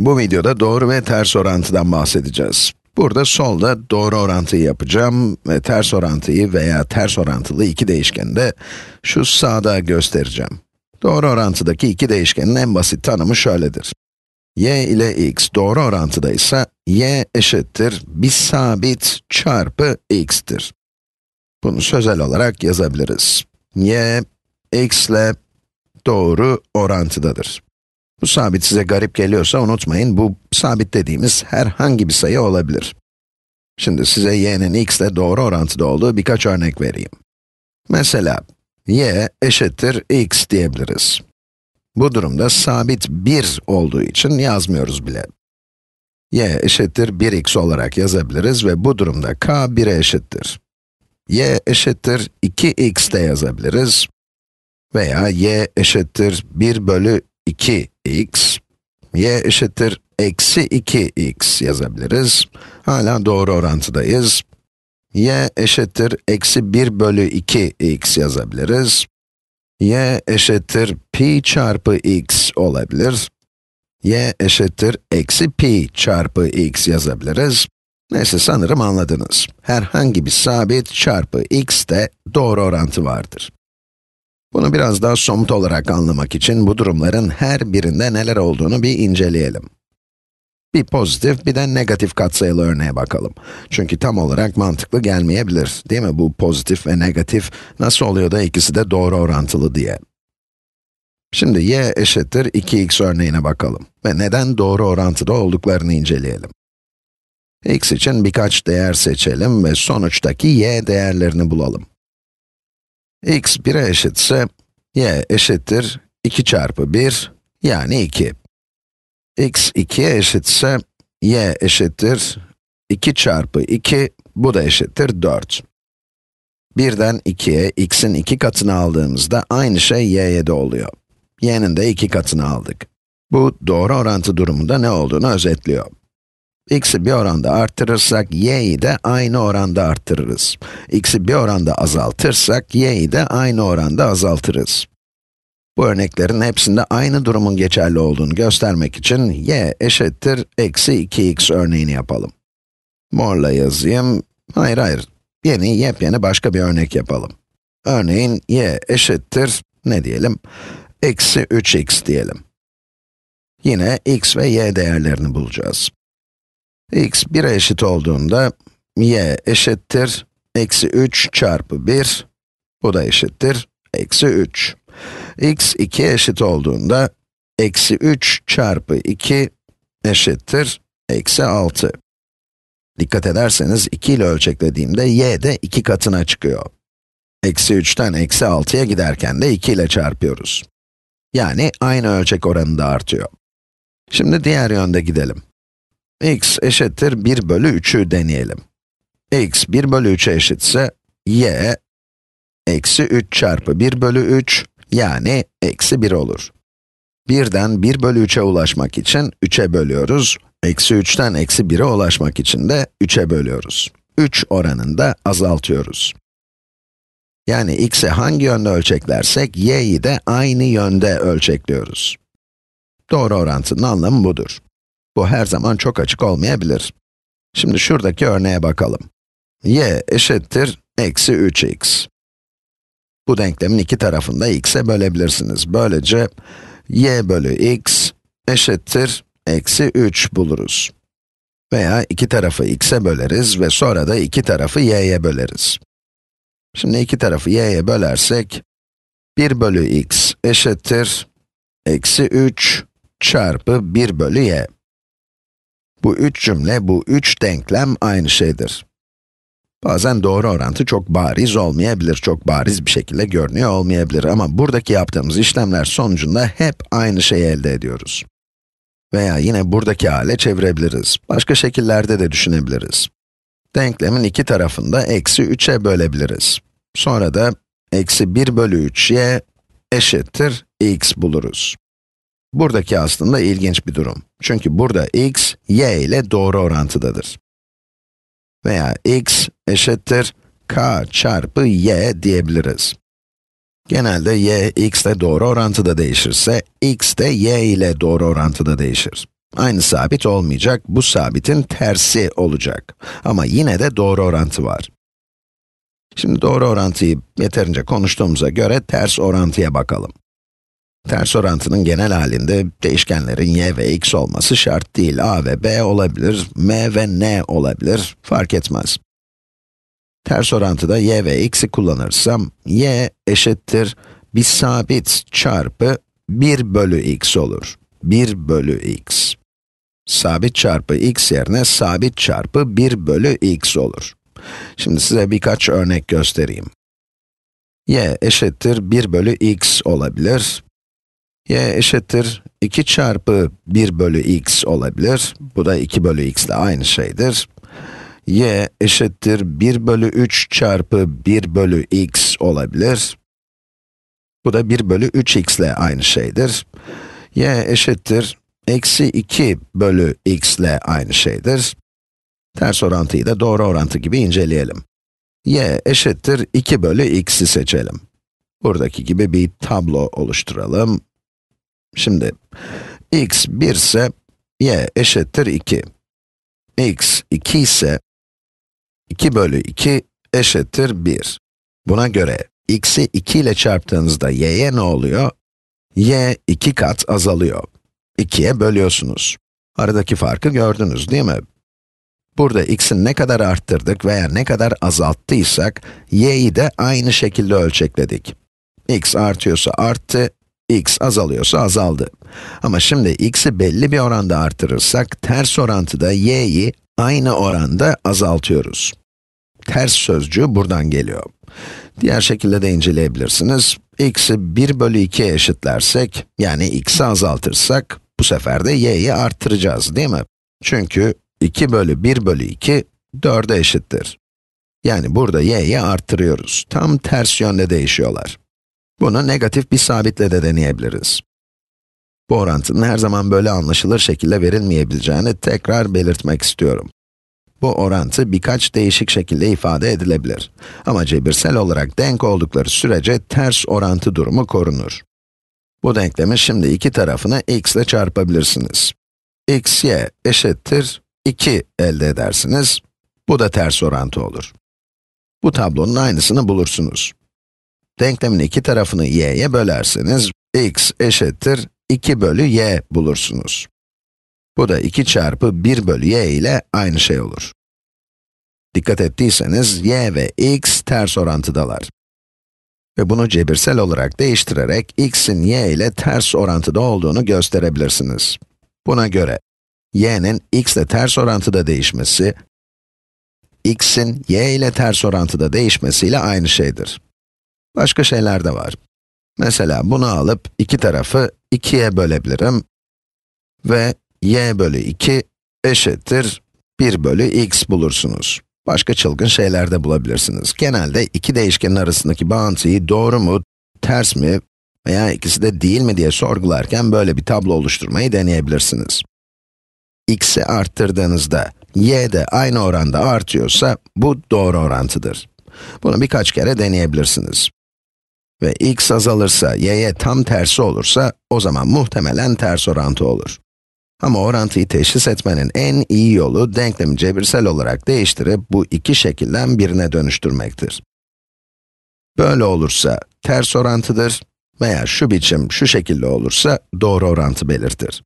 Bu videoda doğru ve ters orantıdan bahsedeceğiz. Burada solda doğru orantıyı yapacağım ve ters orantıyı veya ters orantılı iki değişkeni de şu sağda göstereceğim. Doğru orantıdaki iki değişkenin en basit tanımı şöyledir. Y ile x doğru orantıdaysa y eşittir bir sabit çarpı x'tir. Bunu sözel olarak yazabiliriz. Y, x ile doğru orantıdadır. Bu sabit size garip geliyorsa unutmayın, bu sabit dediğimiz herhangi bir sayı olabilir. Şimdi size y'nin x ile doğru orantıda olduğu birkaç örnek vereyim. Mesela, y eşittir x diyebiliriz. Bu durumda sabit 1 olduğu için yazmıyoruz bile. Y eşittir 1x olarak yazabiliriz ve bu durumda k 1'e eşittir. Y eşittir 2x de yazabiliriz. Veya y eşittir 1 bölü 2x, y eşittir eksi 2x yazabiliriz. Hala doğru orantıdayız. Y eşittir eksi 1 bölü 2x yazabiliriz. Y eşittir pi çarpı x olabilir. Y eşittir eksi pi çarpı x yazabiliriz. Neyse, sanırım anladınız. Herhangi bir sabit çarpı x'te doğru orantı vardır. Bunu biraz daha somut olarak anlamak için bu durumların her birinde neler olduğunu bir inceleyelim. Bir pozitif, bir de negatif katsayılı örneğe bakalım. Çünkü tam olarak mantıklı gelmeyebilir, değil mi? Bu pozitif ve negatif nasıl oluyor da ikisi de doğru orantılı diye. Şimdi y eşittir 2x örneğine bakalım ve neden doğru orantıda olduklarını inceleyelim. X için birkaç değer seçelim ve sonuçtaki y değerlerini bulalım. X 1'e eşitse, y eşittir 2 çarpı 1, yani 2. X 2'ye eşitse, y eşittir 2 çarpı 2, bu da eşittir 4. 1'den 2'ye, x'in 2 katını aldığımızda aynı şey y'ye de oluyor. Y'nin de 2 katını aldık. Bu, doğru orantı durumunda ne olduğunu özetliyor. X'i bir oranda arttırırsak, y'yi de aynı oranda arttırırız. X'i bir oranda azaltırsak, y'yi de aynı oranda azaltırız. Bu örneklerin hepsinde aynı durumun geçerli olduğunu göstermek için, y eşittir eksi 2x örneğini yapalım. Morla yazayım. Hayır. Yepyeni başka bir örnek yapalım. Örneğin, y eşittir, ne diyelim? Eksi 3x diyelim. Yine x ve y değerlerini bulacağız. X 1'e eşit olduğunda, y eşittir eksi 3 çarpı 1, bu da eşittir eksi 3. X 2'ye eşit olduğunda, eksi 3 çarpı 2 eşittir eksi 6. Dikkat ederseniz 2 ile ölçeklediğimde y de 2 katına çıkıyor. Eksi 3'ten eksi 6'ya giderken de 2 ile çarpıyoruz. Yani aynı ölçek oranında artıyor. Şimdi diğer yönde gidelim. X eşittir 1 bölü 3'ü deneyelim. X 1 bölü 3'e eşitse, y eksi 3 çarpı 1 bölü 3, yani eksi 1 olur. 1'den 1 bölü 3'e ulaşmak için 3'e bölüyoruz. Eksi 3'ten eksi 1'e ulaşmak için de 3'e bölüyoruz. 3 oranında azaltıyoruz. Yani x'i hangi yönde ölçeklersek, y'yi de aynı yönde ölçekliyoruz. Doğru orantının anlamı budur. Bu her zaman çok açık olmayabilir. Şimdi şuradaki örneğe bakalım. Y eşittir eksi 3x. Bu denklemin iki tarafını da x'e bölebilirsiniz. Böylece y bölü x eşittir eksi 3 buluruz. Veya iki tarafı x'e böleriz ve sonra da iki tarafı y'ye böleriz. Şimdi iki tarafı y'ye bölersek, 1 bölü x eşittir eksi 3 çarpı 1 bölü y. Bu üç cümle, bu üç denklem aynı şeydir. Bazen doğru orantı çok bariz olmayabilir, çok bariz bir şekilde görünüyor olmayabilir ama buradaki yaptığımız işlemler sonucunda hep aynı şeyi elde ediyoruz. Veya yine buradaki hale çevirebiliriz. Başka şekillerde de düşünebiliriz. Denklemin iki tarafını da eksi 3'e bölebiliriz. Sonra da eksi 1 bölü 3y eşittir x buluruz. Buradaki aslında ilginç bir durum. Çünkü burada x, y ile doğru orantıdadır. Veya x eşittir k çarpı y diyebiliriz. Genelde y, x ile doğru orantıda değişirse, x de y ile doğru orantıda değişir. Aynı sabit olmayacak, bu sabitin tersi olacak. Ama yine de doğru orantı var. Şimdi doğru orantıyı yeterince konuştuğumuza göre ters orantıya bakalım. Ters orantının genel halinde değişkenlerin y ve x olması şart değil. A ve b olabilir, m ve n olabilir, fark etmez. Ters orantıda y ve x'i kullanırsam, y eşittir bir sabit çarpı 1 bölü x olur. 1 bölü x. Sabit çarpı x yerine sabit çarpı 1 bölü x olur. Şimdi size birkaç örnek göstereyim. Y eşittir 1 bölü x olabilir. Y eşittir 2 çarpı 1 bölü x olabilir. Bu da 2 bölü x ile aynı şeydir. Y eşittir 1 bölü 3 çarpı 1 bölü x olabilir. Bu da 1 bölü 3x ile aynı şeydir. Y eşittir eksi 2 bölü x ile aynı şeydir. Ters orantıyı da doğru orantı gibi inceleyelim. Y eşittir 2 bölü x'i seçelim. Buradaki gibi bir tablo oluşturalım. Şimdi, x 1 ise y eşittir 2. X 2 ise 2 bölü 2 eşittir 1. Buna göre, x'i 2 ile çarptığınızda y'ye ne oluyor? Y 2 kat azalıyor. 2'ye bölüyorsunuz. Aradaki farkı gördünüz değil mi? Burada x'i ne kadar arttırdık veya ne kadar azalttıysak, y'yi de aynı şekilde ölçekledik. X artıyorsa arttı, x azalıyorsa azaldı. Ama şimdi x'i belli bir oranda arttırırsak, ters orantıda y'yi aynı oranda azaltıyoruz. Ters sözcüğü buradan geliyor. Diğer şekilde de inceleyebilirsiniz. X'i 1 bölü 2'ye eşitlersek, yani x'i azaltırsak, bu sefer de y'yi arttıracağız değil mi? Çünkü 2 bölü 1 bölü 2, 4'e eşittir. Yani burada y'yi arttırıyoruz. Tam ters yönde değişiyorlar. Bunu negatif bir sabitle de deneyebiliriz. Bu orantının her zaman böyle anlaşılır şekilde verilmeyebileceğini tekrar belirtmek istiyorum. Bu orantı birkaç değişik şekilde ifade edilebilir. Ama cebirsel olarak denk oldukları sürece ters orantı durumu korunur. Bu denklemi şimdi iki tarafını x ile çarpabilirsiniz. Xy eşittir 2 elde edersiniz. Bu da ters orantı olur. Bu tablonun aynısını bulursunuz. Denklemin iki tarafını y'ye bölerseniz, x eşittir 2 bölü y bulursunuz. Bu da 2 çarpı 1 bölü y ile aynı şey olur. Dikkat ettiyseniz, y ve x ters orantıdalar. Ve bunu cebirsel olarak değiştirerek, x'in y ile ters orantıda olduğunu gösterebilirsiniz. Buna göre, y'nin x ile ters orantıda değişmesi, x'in y ile ters orantıda değişmesiyle aynı şeydir. Başka şeyler de var. Mesela bunu alıp, iki tarafı 2'ye bölebilirim ve y bölü 2 eşittir 1 bölü x bulursunuz. Başka çılgın şeyler de bulabilirsiniz. Genelde iki değişkenin arasındaki bağıntıyı doğru mu, ters mi veya ikisi de değil mi diye sorgularken böyle bir tablo oluşturmayı deneyebilirsiniz. X'i arttırdığınızda y de aynı oranda artıyorsa bu doğru orantıdır. Bunu birkaç kere deneyebilirsiniz. Ve x azalırsa, y'ye tam tersi olursa, o zaman muhtemelen ters orantı olur. Ama orantıyı teşhis etmenin en iyi yolu, denklemi cebirsel olarak değiştirip, bu iki şekilden birine dönüştürmektir. Böyle olursa, ters orantıdır veya şu biçim, şu şekilde olursa, doğru orantı belirtir.